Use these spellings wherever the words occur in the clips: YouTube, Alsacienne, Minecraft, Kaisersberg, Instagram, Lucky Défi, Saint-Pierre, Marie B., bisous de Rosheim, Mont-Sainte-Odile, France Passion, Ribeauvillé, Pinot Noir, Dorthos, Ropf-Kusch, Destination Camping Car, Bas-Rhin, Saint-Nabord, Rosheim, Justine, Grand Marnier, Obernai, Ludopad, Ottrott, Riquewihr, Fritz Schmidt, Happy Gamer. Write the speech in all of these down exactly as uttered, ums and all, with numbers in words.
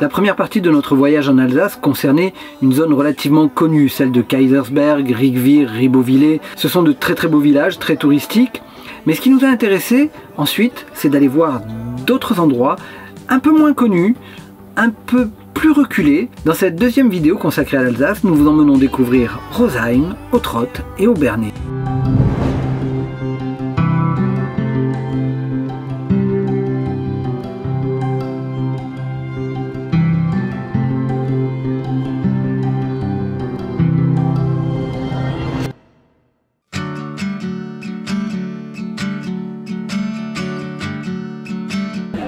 La première partie de notre voyage en Alsace concernait une zone relativement connue, celle de Kaisersberg, Riquewihr, Ribeauvillé. Ce sont de très très beaux villages, très touristiques. Mais ce qui nous a intéressé ensuite, c'est d'aller voir d'autres endroits un peu moins connus, un peu plus reculés. Dans cette deuxième vidéo consacrée à l'Alsace, nous vous emmenons découvrir Rosheim, Ottrott et Obernai.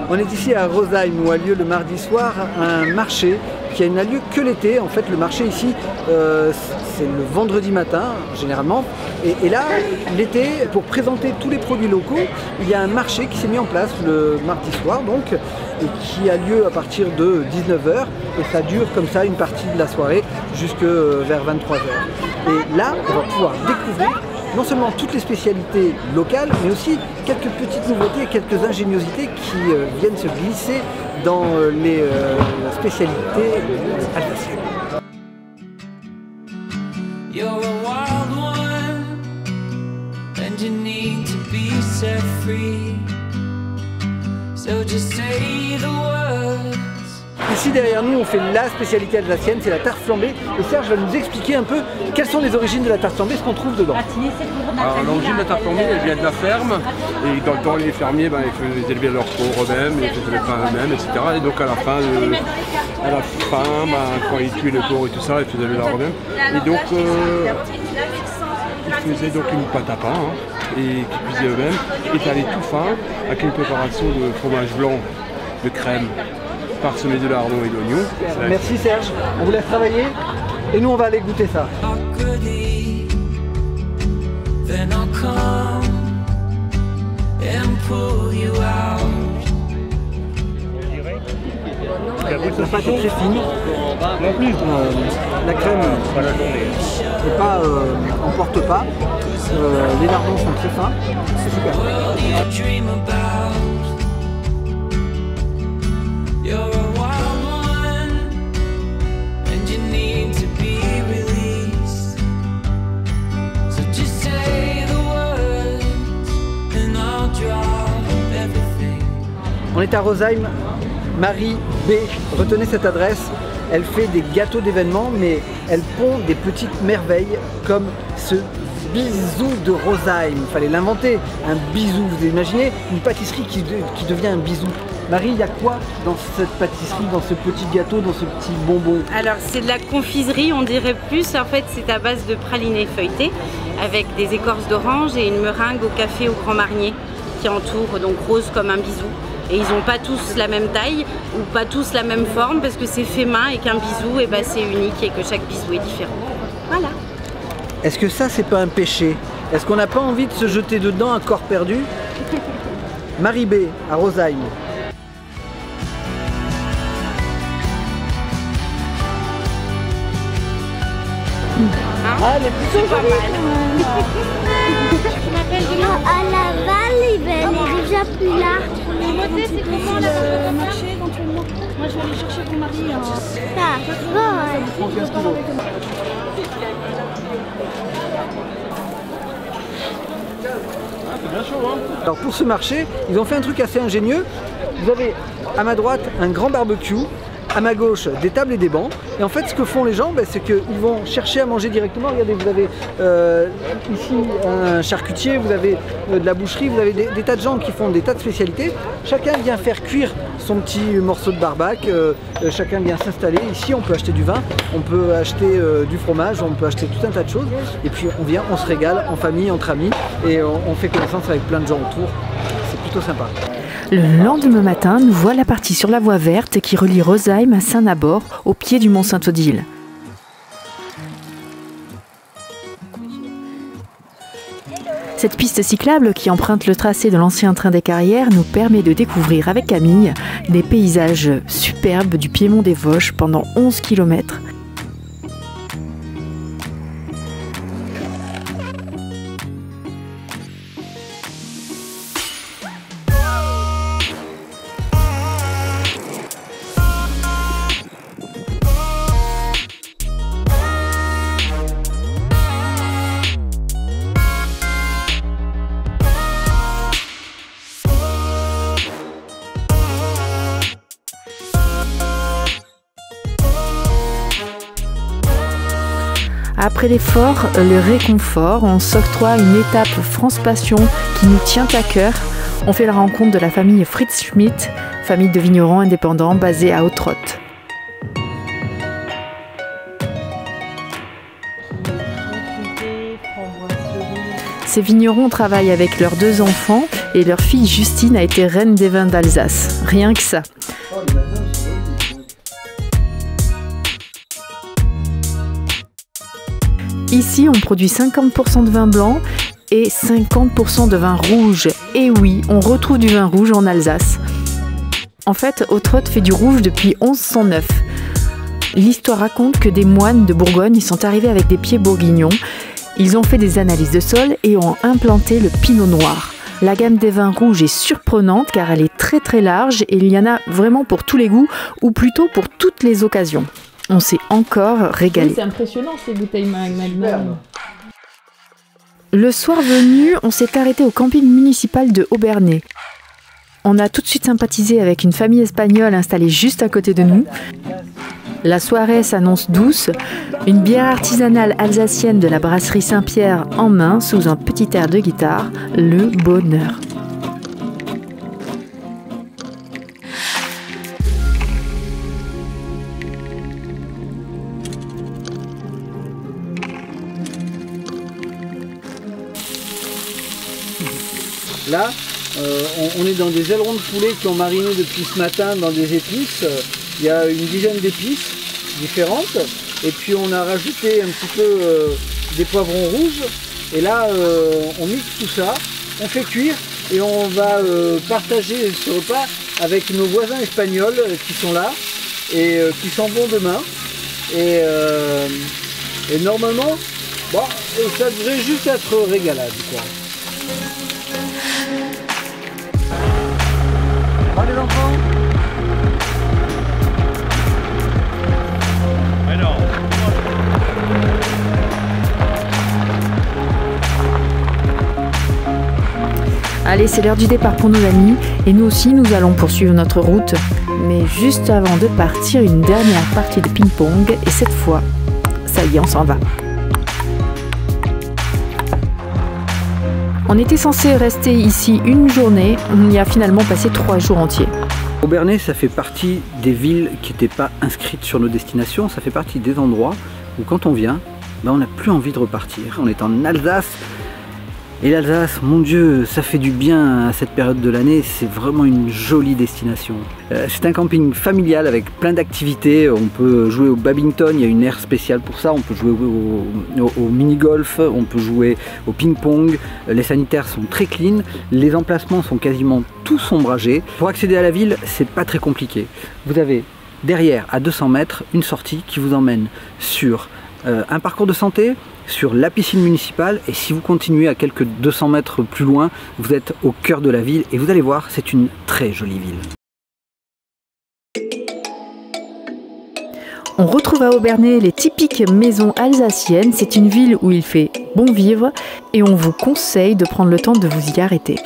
On est ici à Rosheim où a lieu le mardi soir un marché qui n'a lieu que l'été. En fait, le marché ici, euh, c'est le vendredi matin généralement. Et, et là, l'été, pour présenter tous les produits locaux, il y a un marché qui s'est mis en place le mardi soir donc, et qui a lieu à partir de dix-neuf heures. Et ça dure comme ça une partie de la soirée jusque vers vingt-trois heures. Et là, on va pouvoir découvrir non seulement toutes les spécialités locales, mais aussi quelques petites nouveautés, quelques ingéniosités qui euh, viennent se glisser dans euh, les euh, spécialités alsaciennes. Ici derrière nous, on fait la spécialité alsacienne, c'est la tarte flambée. Et Serge va nous expliquer un peu quelles sont les origines de la tarte flambée, ce qu'on trouve dedans. Alors l'origine de la tarte flambée, elle vient de la ferme. Et dans le temps, les fermiers, ben, ils élevaient leurs pauvres eux-mêmes, ils faisaient le pain eux-mêmes, et cetera. Et donc à la fin, euh, à la fin ben, quand ils tuaient le porc et tout ça, ils faisaient le leur eux-mêmes. Et donc, euh, ils faisaient donc une pâte à pain, hein, et qu'ils cuisaient eux-mêmes, étalés tout fin, avec une préparation de fromage blanc, de crème, parsemé de lardons et d'oignons. Merci Serge, on vous laisse travailler et nous on va aller goûter ça. La pâte est très fine, euh, la crème n'est pas, euh, on ne porte pas, euh, les lardons sont très fins, c'est super. On est à Rosheim, Marie B. Retenez cette adresse, elle fait des gâteaux d'événements, mais elle pond des petites merveilles comme ce bisou de Rosheim. Il fallait l'inventer, un bisou, vous imaginez, une pâtisserie qui, de, qui devient un bisou. Marie, il y a quoi dans cette pâtisserie, dans ce petit gâteau, dans ce petit bonbon? Alors c'est de la confiserie, on dirait plus, en fait c'est à base de praliné feuilleté avec des écorces d'orange et une meringue au café au Grand Marnier qui entoure, donc rose comme un bisou. Et ils n'ont pas tous la même taille ou pas tous la même forme parce que c'est fait main et qu'un bisou, et ben, c'est unique et que chaque bisou est différent. Voilà. Est-ce que ça, c'est pas un péché? Est-ce qu'on n'a pas envie de se jeter dedans à corps perdu? Marie B. à Rosheim. Hein, ah, les bisous, pas mal. Je m'appelle Julien. À Laval, il est déjà plus là. C'est comment le marché éventuellement? Moi je vais aller chercher ton mari. Hein. Ah, bon, ouais. Ah, c'est bien chaud, hein. Alors pour ce marché, ils ont fait un truc assez ingénieux. Vous avez à ma droite un grand barbecue, à ma gauche des tables et des bancs. Et en fait ce que font les gens, bah, c'est qu'ils vont chercher à manger directement. Regardez, vous avez euh, ici un charcutier, vous avez euh, de la boucherie, vous avez des, des tas de gens qui font des tas de spécialités. Chacun vient faire cuire son petit morceau de barbac, euh, euh, chacun vient s'installer. Ici on peut acheter du vin, on peut acheter euh, du fromage, on peut acheter tout un tas de choses. Et puis on vient, on se régale en famille, entre amis, et on, on fait connaissance avec plein de gens autour. C'est plutôt sympa. Le lendemain matin, nous voilà la partie sur la voie verte qui relie Rosheim à Saint-Nabord, au pied du Mont-Sainte-Odile. Cette piste cyclable qui emprunte le tracé de l'ancien train des carrières nous permet de découvrir avec Camille des paysages superbes du piémont des Vosges pendant onze kilomètres. Après l'effort, le réconfort, on s'octroie une étape France Passion qui nous tient à cœur. On fait la rencontre de la famille Fritz Schmidt, famille de vignerons indépendants basée à Ottrott. Ces vignerons travaillent avec leurs deux enfants et leur fille Justine a été reine des vins d'Alsace. Rien que ça. Ici, on produit cinquante pour cent de vin blanc et cinquante pour cent de vin rouge. Et oui, on retrouve du vin rouge en Alsace. En fait, Ottrott fait du rouge depuis onze cent neuf. L'histoire raconte que des moines de Bourgogne sont arrivés avec des pieds bourguignons. Ils ont fait des analyses de sol et ont implanté le Pinot Noir. La gamme des vins rouges est surprenante car elle est très très large et il y en a vraiment pour tous les goûts ou plutôt pour toutes les occasions. On s'est encore régalé. Oui, c'est impressionnant ces bouteilles Magnum. Le soir venu, on s'est arrêté au camping municipal de Obernai. On a tout de suite sympathisé avec une famille espagnole installée juste à côté de nous. La soirée s'annonce douce, une bière artisanale alsacienne de la brasserie Saint-Pierre en main sous un petit air de guitare, le bonheur. Là, euh, on, on est dans des ailerons de poulet qui ont mariné depuis ce matin dans des épices. Il y a une dizaine d'épices différentes et puis on a rajouté un petit peu euh, des poivrons rouges et là euh, on mixe tout ça, on fait cuire et on va euh, partager ce repas avec nos voisins espagnols qui sont là et euh, qui s'en vont demain et, euh, et normalement bon, ça devrait juste être régalable quoi. Allez les enfants. Allez, c'est l'heure du départ pour nos amis et nous aussi nous allons poursuivre notre route. Mais juste avant de partir, une dernière partie de ping-pong et cette fois, ça y est, on s'en va. On était censé rester ici une journée, on y a finalement passé trois jours entiers. Obernai, ça fait partie des villes qui n'étaient pas inscrites sur nos destinations, ça fait partie des endroits où quand on vient, ben on n'a plus envie de repartir. On est en Alsace. Et l'Alsace, mon Dieu, ça fait du bien à cette période de l'année, c'est vraiment une jolie destination. C'est un camping familial avec plein d'activités, on peut jouer au badminton, il y a une aire spéciale pour ça, on peut jouer au, au, au mini-golf, on peut jouer au ping-pong, les sanitaires sont très clean, les emplacements sont quasiment tous ombragés. Pour accéder à la ville, c'est pas très compliqué. Vous avez derrière, à deux cents mètres, une sortie qui vous emmène sur euh, un parcours de santé, sur la piscine municipale et si vous continuez à quelques deux cents mètres plus loin, vous êtes au cœur de la ville et vous allez voir, c'est une très jolie ville. On retrouve à Obernai les typiques maisons alsaciennes, c'est une ville où il fait bon vivre et on vous conseille de prendre le temps de vous y arrêter.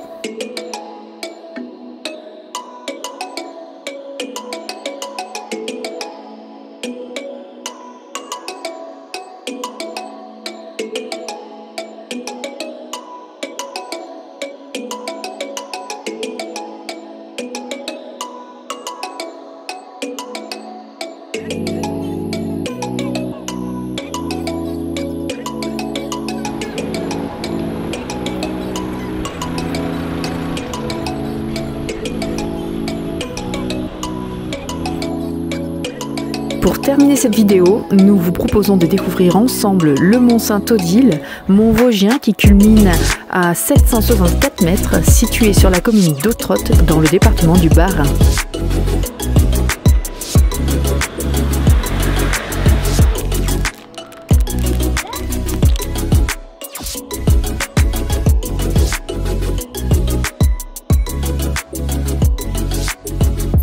Pour terminer cette vidéo, nous vous proposons de découvrir ensemble le Mont-Sainte-Odile, mont vosgien qui culmine à sept cent soixante-quatre mètres, situé sur la commune d'Ottrott, dans le département du Bas-Rhin.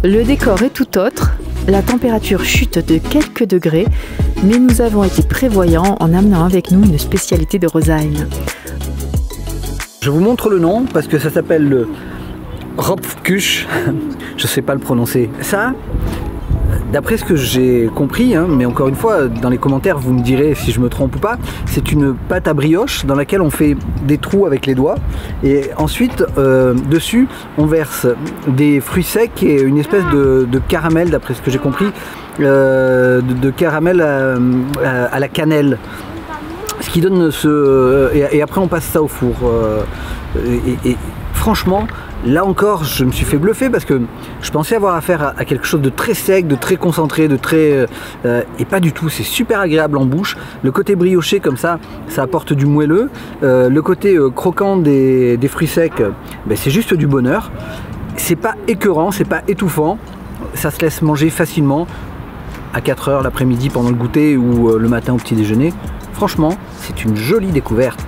Le décor est tout autre. La température chute de quelques degrés, mais nous avons été prévoyants en amenant avec nous une spécialité de Rosheim. Je vous montre le nom parce que ça s'appelle le Ropf-Kusch. Je ne sais pas le prononcer. Ça, D'après ce que j'ai compris, hein, mais encore une fois, dans les commentaires, vous me direz si je me trompe ou pas, c'est une pâte à brioche dans laquelle on fait des trous avec les doigts et ensuite, euh, dessus, on verse des fruits secs et une espèce de, de caramel, d'après ce que j'ai compris, euh, de, de caramel à, à, à la cannelle. Ce qui donne ce... Et, et après, on passe ça au four. Euh, et, et franchement... Là encore, je me suis fait bluffer parce que je pensais avoir affaire à quelque chose de très sec, de très concentré, de très... Euh, et pas du tout, c'est super agréable en bouche. Le côté brioché comme ça, ça apporte du moelleux. Euh, le côté euh, croquant des, des fruits secs, ben, c'est juste du bonheur. C'est pas écœurant, c'est pas étouffant. Ça se laisse manger facilement à quatre heures l'après-midi pendant le goûter ou euh, le matin au petit déjeuner. Franchement, c'est une jolie découverte.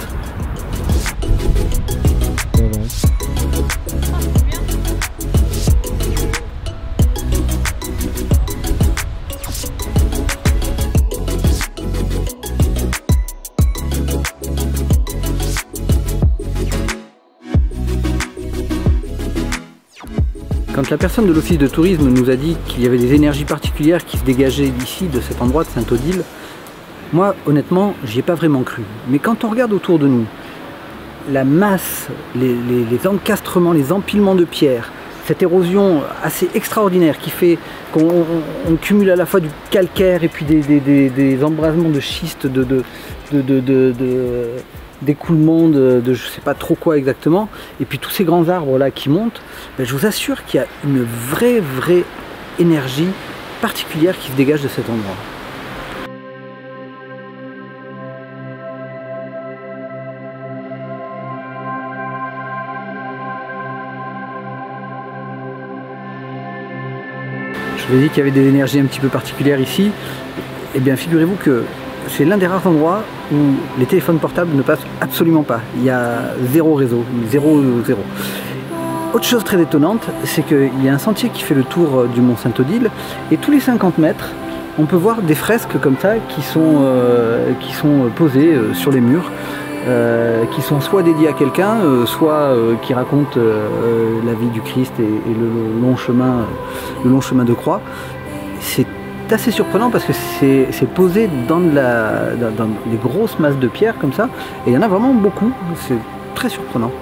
Quand la personne de l'office de tourisme nous a dit qu'il y avait des énergies particulières qui se dégageaient d'ici, de cet endroit de Sainte-Odile, moi honnêtement j'y ai pas vraiment cru. Mais quand on regarde autour de nous, la masse, les, les, les encastrements, les empilements de pierres, cette érosion assez extraordinaire qui fait qu'on cumule à la fois du calcaire et puis des, des, des, des embrasements de schiste, de, de, de, de, de, de d'écoulement de, de je sais pas trop quoi exactement, et puis tous ces grands arbres là qui montent, ben je vous assure qu'il y a une vraie vraie énergie particulière qui se dégage de cet endroit. Je vous ai dit qu'il y avait des énergies un petit peu particulières ici, et bien figurez-vous que c'est l'un des rares endroits où les téléphones portables ne passent absolument pas. Il y a zéro réseau, zéro, zéro. Autre chose très étonnante, c'est qu'il y a un sentier qui fait le tour du Mont-Sainte-Odile et tous les cinquante mètres, on peut voir des fresques comme ça qui sont, euh, qui sont posées euh, sur les murs, euh, qui sont soit dédiées à quelqu'un, euh, soit euh, qui racontent euh, la vie du Christ et, et le, long chemin, le long chemin de croix. C'est C'est assez surprenant parce que c'est posé dans, de la, dans, dans des grosses masses de pierres comme ça, et il y en a vraiment beaucoup, c'est très surprenant.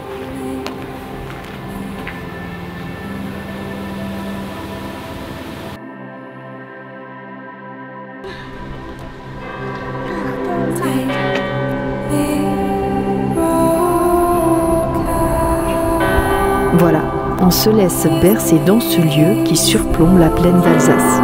Voilà, on se laisse bercer dans ce lieu qui surplombe la plaine d'Alsace.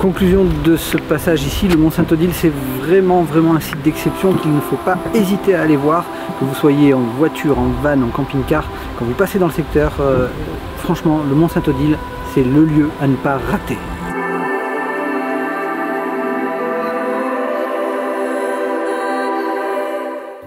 Conclusion de ce passage ici, le Mont-Sainte-Odile, c'est vraiment vraiment un site d'exception qu'il ne faut pas hésiter à aller voir, que vous soyez en voiture, en van, en camping-car, quand vous passez dans le secteur, euh, franchement le Mont-Sainte-Odile c'est le lieu à ne pas rater.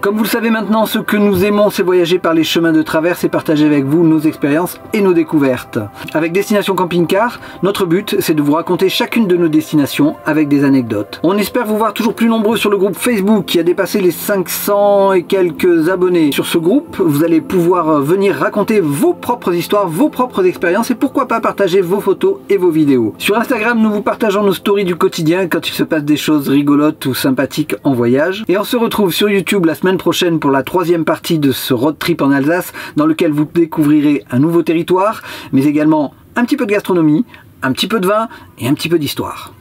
Comme vous le savez maintenant, ce que nous aimons, c'est voyager par les chemins de traverse et partager avec vous nos expériences et nos découvertes. Avec Destination Camping Car, notre but, c'est de vous raconter chacune de nos destinations avec des anecdotes. On espère vous voir toujours plus nombreux sur le groupe Facebook qui a dépassé les cinq cents et quelques abonnés. Sur ce groupe, vous allez pouvoir venir raconter vos propres histoires, vos propres expériences et pourquoi pas partager vos photos et vos vidéos. Sur Instagram, nous vous partageons nos stories du quotidien quand il se passe des choses rigolotes ou sympathiques en voyage. Et on se retrouve sur YouTube la semaine prochaine pour la troisième partie de ce road trip en Alsace dans lequel vous découvrirez un nouveau territoire mais également un petit peu de gastronomie, un petit peu de vin et un petit peu d'histoire.